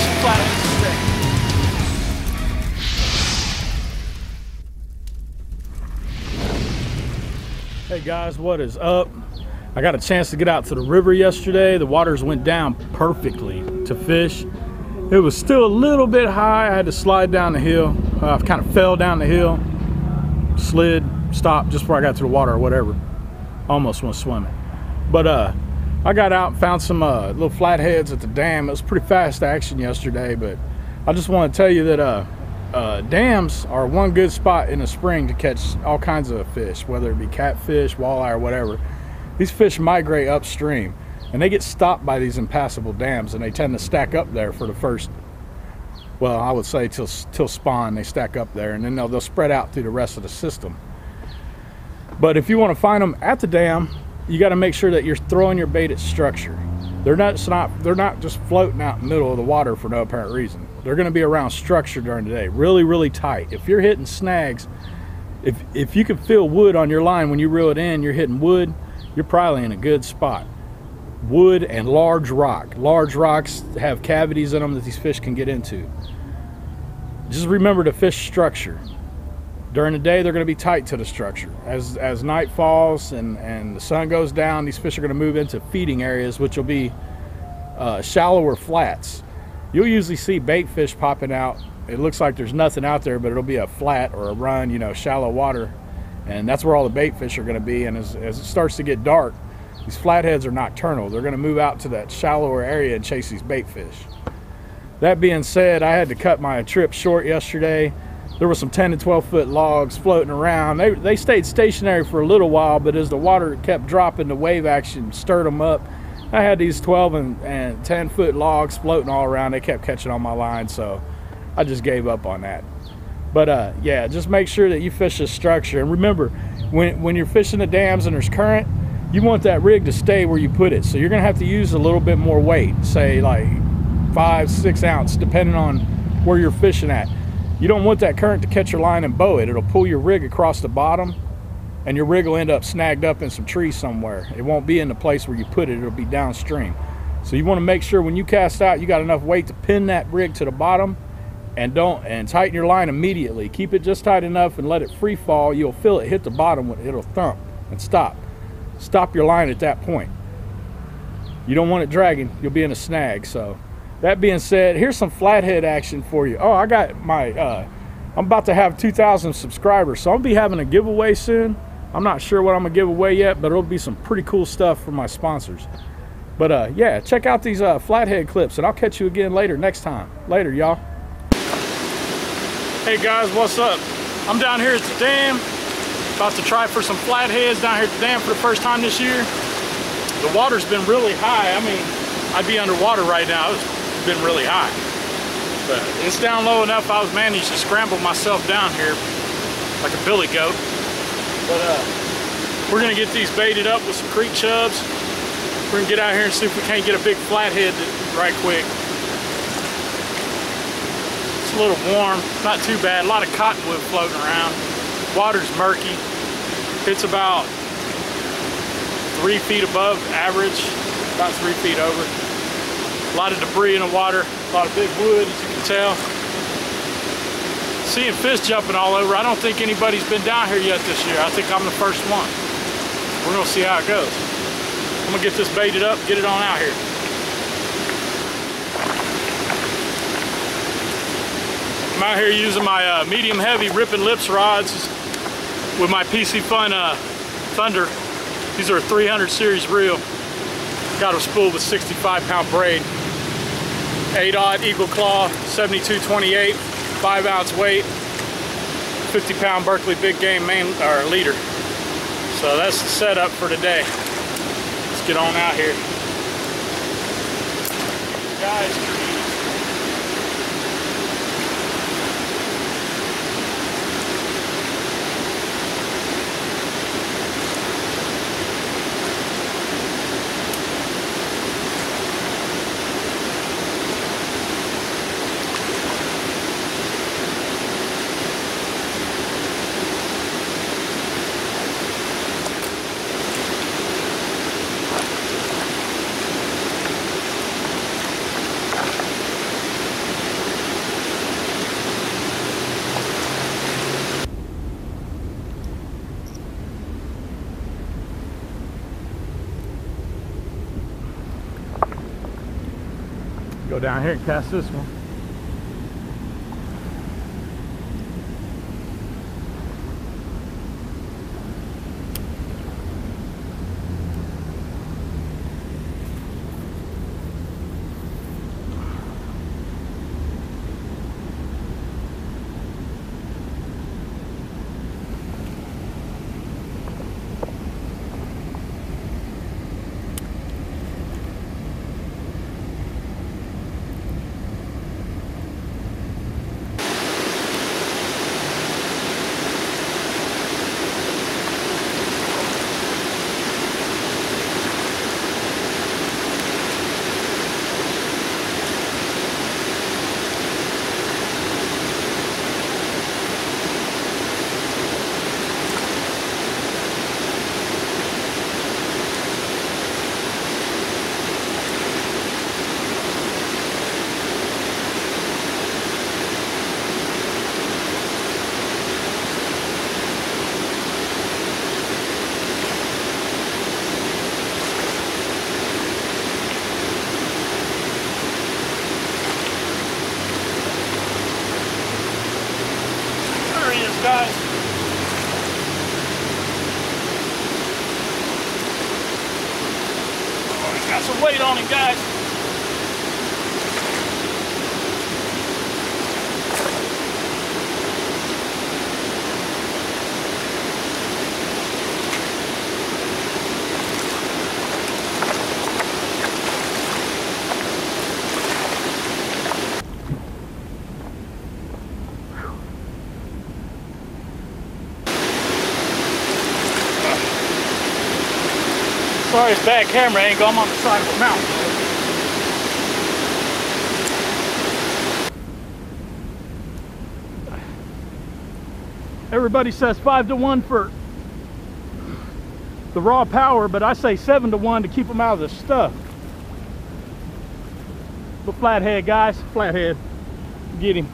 fish flat on the stick. Hey guys, what is up? I got a chance to get out to the river yesterday. The waters went down perfectly to fish. It was still a little bit high. I had to slide down the hill. I kind of fell down the hill, slid, stopped just before I got to the water or whatever. Almost went swimming. But I got out and found some little flatheads at the dam. It was pretty fast action yesterday, but I just want to tell you that dams are one good spot in the spring to catch all kinds of fish, whether it be catfish, walleye, or whatever. These fish migrate upstream, and they get stopped by these impassable dams, and they tend to stack up there for the first, well, I would say till spawn. They stack up there, and then they'll spread out through the rest of the system. But if you want to find them at the dam, you got to make sure that you're throwing your bait at structure. They're not just floating out in the middle of the water for no apparent reason. They're going to be around structure during the day, really, really tight. If you're hitting snags, if you can feel wood on your line when you reel it in, you're hitting wood, you're probably in a good spot. Wood and large rock. Large rocks have cavities in them that these fish can get into. Just remember the fish structure. During the day, they're going to be tight to the structure. As night falls and the sun goes down, these fish are going to move into feeding areas, which will be shallower flats. You'll usually see bait fish popping out. It looks like there's nothing out there, but it'll be a flat or a run, you know, shallow water. And that's where all the bait fish are going to be. And as it starts to get dark, these flatheads are nocturnal. They're going to move out to that shallower area and chase these bait fish. That being said, I had to cut my trip short yesterday. There were some 10 to 12 foot logs floating around. They stayed stationary for a little while, but as the water kept dropping, the wave action stirred them up. I had these 12 and 10 foot logs floating all around. They kept catching on my line, so I just gave up on that. But yeah, just make sure that you fish the structure. And remember, when you're fishing the dams and there's current, you want that rig to stay where you put it. So you're gonna have to use a little bit more weight, say like 5-6 ounce, depending on where you're fishing at. You don't want that current to catch your line and bow it. It'll pull your rig across the bottom, and your rig will end up snagged up in some trees somewhere. It won't be in the place where you put it. It'll be downstream. So you want to make sure when you cast out, you got enough weight to pin that rig to the bottom, and tighten your line immediately. Keep it just tight enough and let it free fall. You'll feel it hit the bottom. It'll thump and stop. Stop your line at that point. You don't want it dragging. You'll be in a snag. So that being said, here's some flathead action for you. Oh, I got my, I'm about to have 2,000 subscribers, so I'll be having a giveaway soon. I'm not sure what I'm gonna give away yet, but it'll be some pretty cool stuff for my sponsors. But yeah, check out these flathead clips, and I'll catch you again later next time. Later, y'all. Hey guys, what's up? I'm down here at the dam, about to try for some flatheads down here at the dam for the first time this year. The water's been really high. I mean, I'd be underwater right now. Been really high, but it's down low enough I was managed to scramble myself down here like a billy goat. But we're gonna get these baited up with some creek chubs. We're gonna get out here and see if we can't get a big flathead right quick. It's a little warm, not too bad. A lot of cottonwood floating around. Water's murky. It's about 3 feet above average, about 3 feet over. A lot of debris in the water, a lot of big wood, as you can tell. Seeing fish jumping all over. I don't think anybody's been down here yet this year. I think I'm the first one. We're gonna see how it goes. I'm gonna get this baited up, get it on out here. I'm out here using my medium heavy Rippin' Lips rods with my PC Fun Thunder. These are a 300 series reel. Got them spooled with 65 pound braid. 8-aught Eagle Claw, 7228, 5 ounce weight, 50 pound Berkeley Big Game leader. So that's the setup for today. Let's get on out here. Guys, go down here and cast this one. Got some weight on him, guys. Sorry, it's bad camera angle. I'm on the side of a mountain. Everybody says 5 to 1 for the raw power, but I say 7 to 1 to keep them out of the stuff. But flathead, guys, flathead, get him.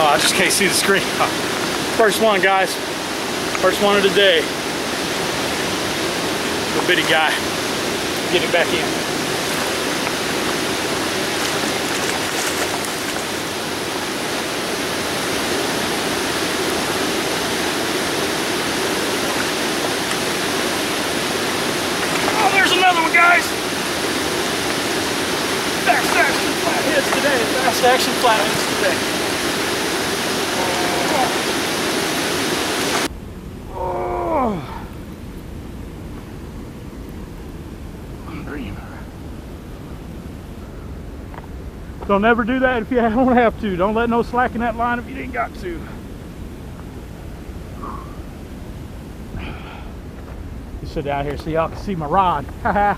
I just can't see the screen. First one, guys. First one of the day. Little bitty guy. Get it back in. Oh, there's another one, guys. Fast action flatheads today. Fast action flatheads today. Don't ever do that if you don't have to. Don't let no slack in that line if you didn't got to. Just sit out here so y'all can see my rod. Haha.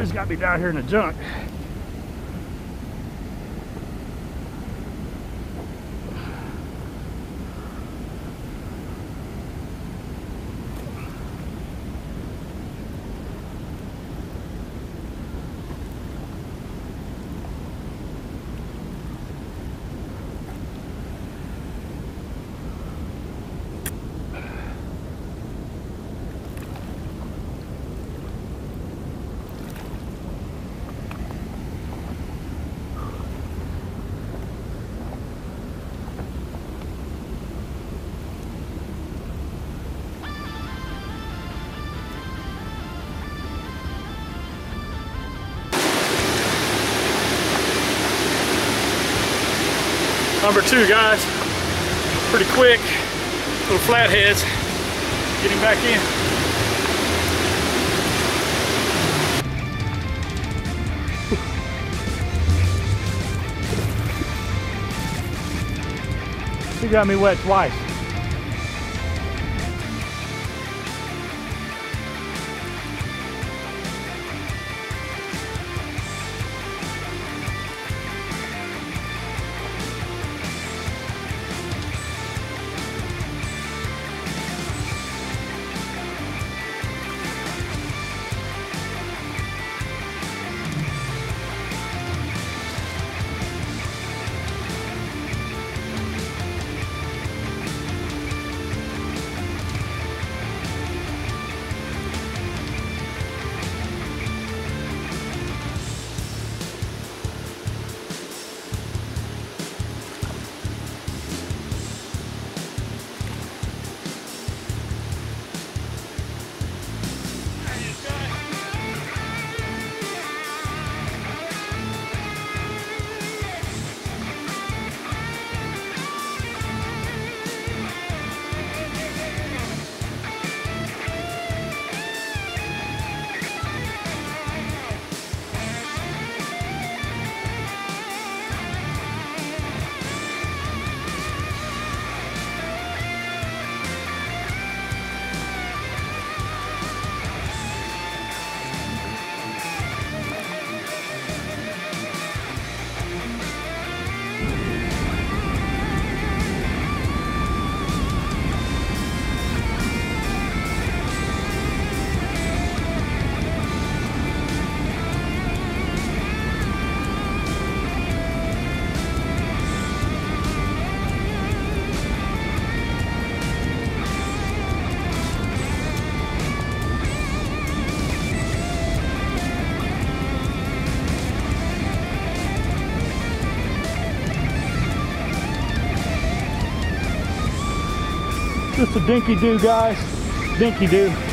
He's got me down here in the junk. number two, guys. Pretty quick, little flatheads. Getting back in. He got me wet twice. Just a dinky-doo, guys. Dinky-doo.